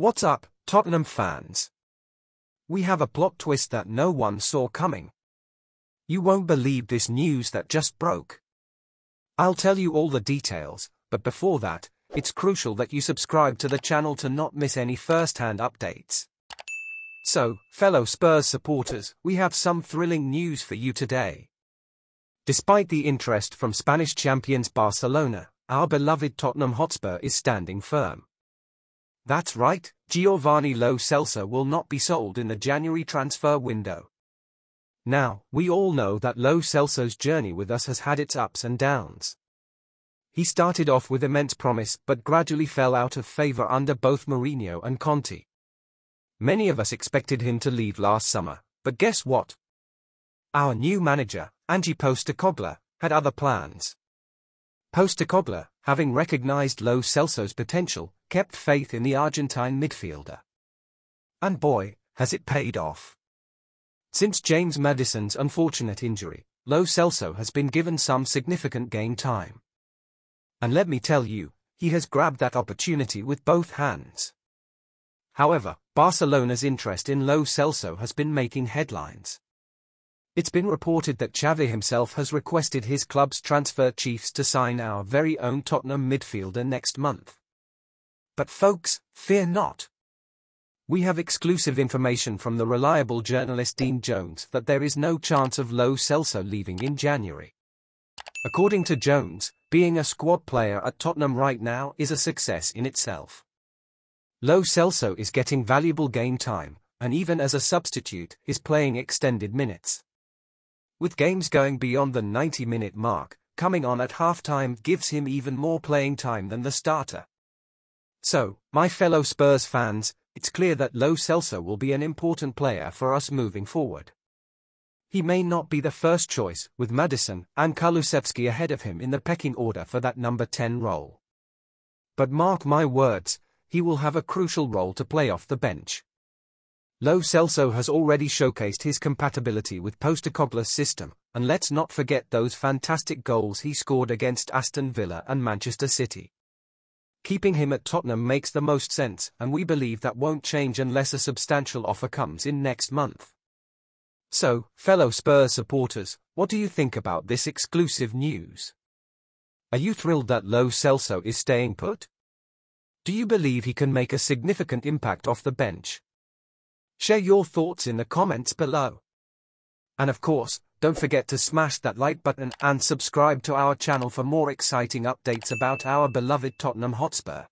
What's up, Tottenham fans? We have a plot twist that no one saw coming. You won't believe this news that just broke. I'll tell you all the details, but before that, it's crucial that you subscribe to the channel to not miss any first-hand updates. So, fellow Spurs supporters, we have some thrilling news for you today. Despite the interest from Spanish champions Barcelona, our beloved Tottenham Hotspur is standing firm. That's right, Giovanni Lo Celso will not be sold in the January transfer window. Now, we all know that Lo Celso's journey with us has had its ups and downs. He started off with immense promise but gradually fell out of favour under both Mourinho and Conte. Many of us expected him to leave last summer, but guess what? Our new manager, Ange Postecoglou, had other plans. Postecoglou, having recognised Lo Celso's potential, kept faith in the Argentine midfielder. And boy, has it paid off. Since James Maddison's unfortunate injury, Lo Celso has been given some significant game time. And let me tell you, he has grabbed that opportunity with both hands. However, Barcelona's interest in Lo Celso has been making headlines. It's been reported that Xavi himself has requested his club's transfer chiefs to sign our very own Tottenham midfielder next month. But folks, fear not. We have exclusive information from the reliable journalist Dean Jones that there is no chance of Lo Celso leaving in January. According to Jones, being a squad player at Tottenham right now is a success in itself. Lo Celso is getting valuable game time, and even as a substitute, is playing extended minutes. With games going beyond the 90-minute mark, coming on at half-time gives him even more playing time than the starter. So, my fellow Spurs fans, it's clear that Lo Celso will be an important player for us moving forward. He may not be the first choice, with Maddison and Kulusevski ahead of him in the pecking order for that number 10 role. But mark my words, he will have a crucial role to play off the bench. Lo Celso has already showcased his compatibility with Postecoglou's system, and let's not forget those fantastic goals he scored against Aston Villa and Manchester City. Keeping him at Tottenham makes the most sense, and we believe that won't change unless a substantial offer comes in next month. So, fellow Spurs supporters, what do you think about this exclusive news? Are you thrilled that Lo Celso is staying put? Do you believe he can make a significant impact off the bench? Share your thoughts in the comments below. And of course, don't forget to smash that like button and subscribe to our channel for more exciting updates about our beloved Tottenham Hotspur.